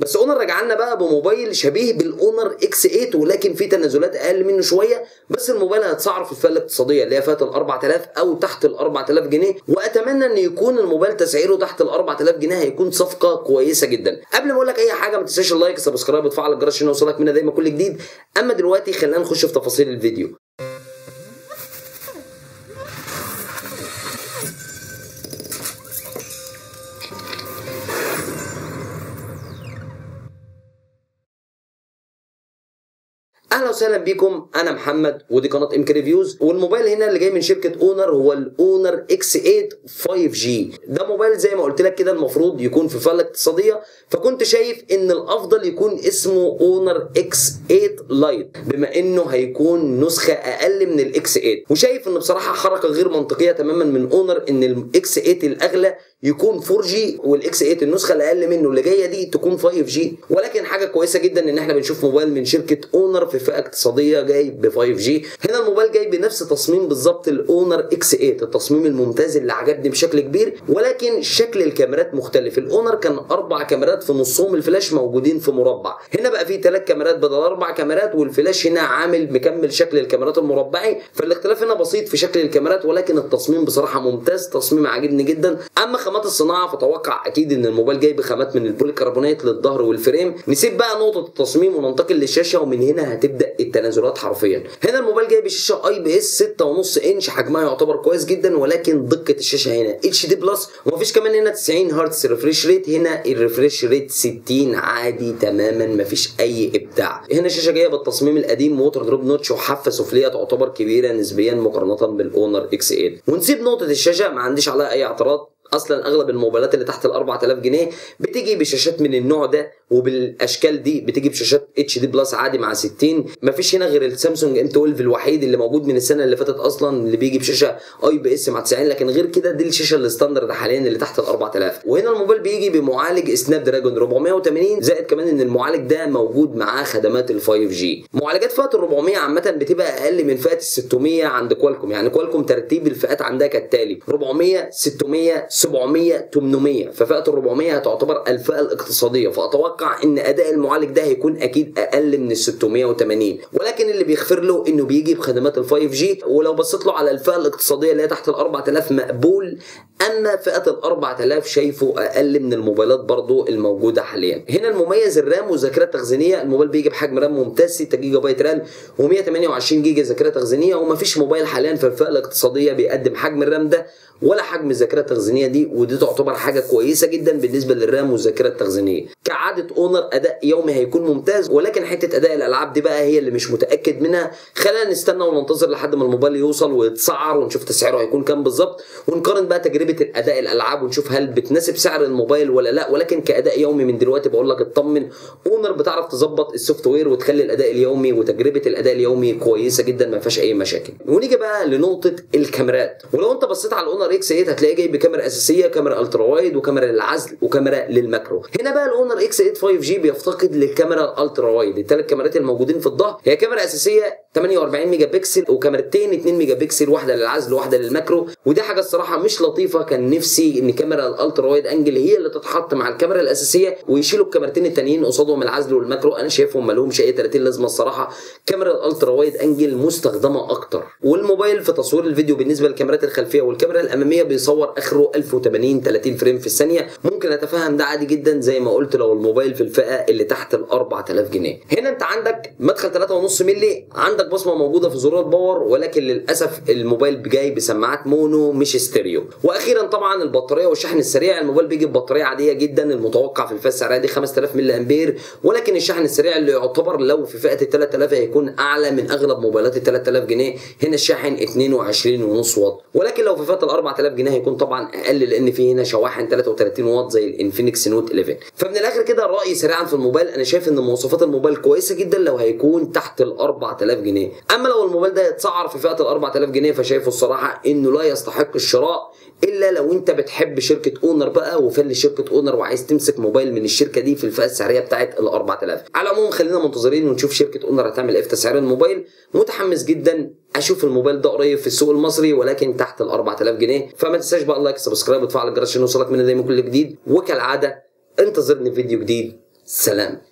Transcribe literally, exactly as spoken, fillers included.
بس اونر رجعنا بقى بموبايل شبيه بالاونر اكس تمانية ولكن فيه تنازلات اقل منه شويه، بس الموبايل هيتسعر في الفئه الاقتصاديه اللي هي فئه ال أربعة آلاف او تحت ال أربعة آلاف جنيه، واتمنى ان يكون الموبايل تسعيره تحت ال أربعة آلاف جنيه، هيكون صفقه كويسه جدا. قبل ما اقول لك اي حاجه ما تنساش اللايك سبسكرايب وتفعل الجرس عشان يوصلك منها دايما كل جديد. اما دلوقتي خلينا نخش في تفاصيل الفيديو. اهلا وسهلا بكم، انا محمد ودي قناه إم كي ريفيوز، والموبايل هنا اللي جاي من شركه اونر هو الاونر اكس تمانية فايف جي. ده موبايل زي ما قلت لك كده المفروض يكون في فئه الاقتصاديه، فكنت شايف ان الافضل يكون اسمه اونر اكس تمانية لايت بما انه هيكون نسخه اقل من الاكس تمانية، وشايف ان بصراحه حركه غير منطقيه تماما من اونر ان الاكس تمانية الاغلى يكون فور جي والاكس تمانية النسخه الاقل منه اللي جايه دي تكون فايف جي، ولكن حاجه كويسه جدا ان احنا بنشوف موبايل من شركه اونر في فئه اقتصاديه جاي ب فايف جي. هنا الموبايل جاي بنفس تصميم بالظبط الاونر اكس تمانية، التصميم الممتاز اللي عجبني بشكل كبير، ولكن شكل الكاميرات مختلف. الاونر كان اربع كاميرات في نصهم الفلاش موجودين في مربع، هنا بقى فيه ثلاث كاميرات بدل اربع كاميرات، والفلاش هنا عامل مكمل شكل الكاميرات المربعي، فالاختلاف هنا بسيط في شكل الكاميرات، ولكن التصميم بصراحه ممتاز، تصميم عاجبني جدا. اما خامات الصناعه فتوقع اكيد ان الموبايل جاي بخامات من البوليكربونات للظهر والفريم. نسيب بقى نقطه التصميم وننتقل للشاشه، ومن هنا هتبدا التنازلات حرفيا. هنا الموبايل جاي بشاشه اي بي اس ستة ونص انش، حجمها يعتبر كويس جدا، ولكن دقه الشاشه هنا اتش دي بلس، ومفيش كمان هنا تسعين هرتز ريفريش ريت، هنا الريفريش ريت ستين عادي تماما مفيش اي ابداع. هنا الشاشه جايه بالتصميم القديم ووتر دروب نوتش وحافه سفليه تعتبر كبيره نسبيا مقارنه بالاونر اكس تمانية. ونسيب نقطه الشاشه ما عنديش عليها اي اعتراض، اصلا اغلب الموبايلات اللي تحت ال أربعة آلاف جنيه بتيجي بشاشات من النوع ده وبالاشكال دي، بتيجي بشاشات اتش دي بلس عادي مع ستين، مفيش هنا غير السامسونج ام اتناشر الوحيد اللي موجود من السنه اللي فاتت اصلا اللي بيجي بشاشه اي بي اس مع تسعين، لكن غير كده دي الشاشه الستاندرد حاليا اللي تحت ال أربعة آلاف. وهنا الموبايل بيجي بمعالج سناب دراجون أربعمية وتمانين، زائد كمان ان المعالج ده موجود معاه خدمات ال فايف جي. معالجات فئه ال أربعمية عامه بتبقى اقل من فئه ال ستمية عند كوالكوم، يعني كوالكوم ترتيب الفئات عندها كالتالي أربعمية ستمية سبعمية تمنمية، ففئه ال أربعمية هتعتبر الفئه الاقتصاديه، فاتوقع ان اداء المعالج ده هيكون اكيد اقل من ال ستمية وتمانين، ولكن اللي بيغفر له انه بيجي بخدمات ال فايف جي. ولو بصيت له على الفئه الاقتصاديه اللي هي تحت ال أربعة آلاف مقبول، اما فئه ال أربعة آلاف شايفه اقل من الموبايلات برضو الموجوده حاليا. هنا المميز الرام وذاكره تخزينيه، الموبايل بيجي بحجم رام ممتاز ستة جيجا بايت رام ومية وتمانية وعشرين جيجا ذاكره تخزينيه، ومفيش موبايل حاليا في الفئه الاقتصاديه بيقدم حجم الرام ده ولا حجم الذاكره التخزينيه دي، ودي تعتبر حاجه كويسه جدا بالنسبه للرام والذاكره التخزينيه. كعاده اونر اداء يومي هيكون ممتاز، ولكن حته اداء الالعاب دي بقى هي اللي مش متاكد منها. خلينا نستنى وننتظر لحد ما الموبايل يوصل ويتسعر ونشوف تسعيره هيكون كام بالظبط، ونقارن بقى تجربه الاداء الالعاب ونشوف هل بتناسب سعر الموبايل ولا لا. ولكن كاداء يومي من دلوقتي بقول لك اطمن، اونر بتعرف تظبط السوفت وير وتخلي الاداء اليومي وتجربه الاداء اليومي كويسه جدا ما فيهاش اي مشاكل. ونيجي بقى لنقطه الكاميرات، ولو انت بصيت على الاونر اكس تمانية هتلاقيه جاي بكاميرا اساسيه، كاميرا الترا وايد، وكاميرا للعزل، وكاميرا للماكرو. هنا بقى الاونر اكس تمانية فايف جي بيفتقد للكاميرا الالترا وايد، الثلاث كاميرات الموجودين في الظهر هي كاميرا اساسيه تمنية واربعين ميجا بكسل، وكاميرتين اتنين ميجا بكسل، واحده للعزل واحده للماكرو، ودي حاجه الصراحه مش لطيفه. كان نفسي ان كاميرا الالترا وايد انجل هي اللي تتحط مع الكاميرا الاساسيه ويشيلوا الكاميرتين التانيين قصادهم العزل والماكرو، انا شايفهم ما لهمش اي تلاتين لازمه الصراحه. كاميرا الالترا وايد انجل مستخدمه اكتر، والموبايل في تصوير الفيديو بالنسبه للكاميرات الخلفيه والكاميرا الاماميه بيصور اخره ألف وتمانين تلاتين فريم في الثانيه، ممكن اتفهم ده عادي جدا زي ما قلت لو الموبايل في الفئه اللي تحت ال أربعة آلاف جنيه. هنا انت عندك مدخل تلاتة ونص مللي، عندك بصمه موجوده في زرار الباور، ولكن للاسف الموبايل جاي بسماعات مونو مش ستيريو. واخيرا طبعا البطاريه والشحن السريع، الموبايل بيجي ببطاريه عاديه جدا المتوقع في الفئه السعريه دي خمسة آلاف مللي امبير، ولكن الشحن السريع اللي يعتبر لو في فئه ال تلاتة آلاف هيكون اعلى من اغلب موبايلات ال تلاتة آلاف جنيه. هنا الشاحن اتنين وعشرين ونص واط، ولكن لو في فئه ال أربعة آلاف جنيه هيكون طبعا اقل لان في هنا شواحن تلاتة وتلاتين واط زي الانفينكس نوت إليفن. فمن الاخر كده رايي سريعا في الموبايل، انا شايف ان مواصفات الموبايل كويسه جدا لو هيكون تحت ال أربعة آلاف جنيه. اما لو الموبايل ده يتسعر في فئه ال أربعة آلاف جنيه فشايفه الصراحه انه لا يستحق الشراء، الا لو انت بتحب شركه اونر بقى وفن شركه اونر وعايز تمسك موبايل من الشركه دي في الفئه السعريه بتاعه ال أربعة آلاف. على العموم خلينا منتظرين ونشوف شركه اونر هتعمل ايه في تسعير الموبايل. متحمس جدا اشوف الموبايل ده قريب في السوق المصري ولكن تحت ال أربعة آلاف جنيه. فما تنساش بقى لايك سبسكرايب وتفعل الجرس عشان يوصلك مننا دايما كل جديد، وكالعاده انتظرني في فيديو جديد. سلام.